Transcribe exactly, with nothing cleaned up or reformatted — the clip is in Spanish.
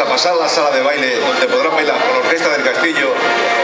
a pasar a la sala de baile, donde podrán bailar con la Orquesta del Castillo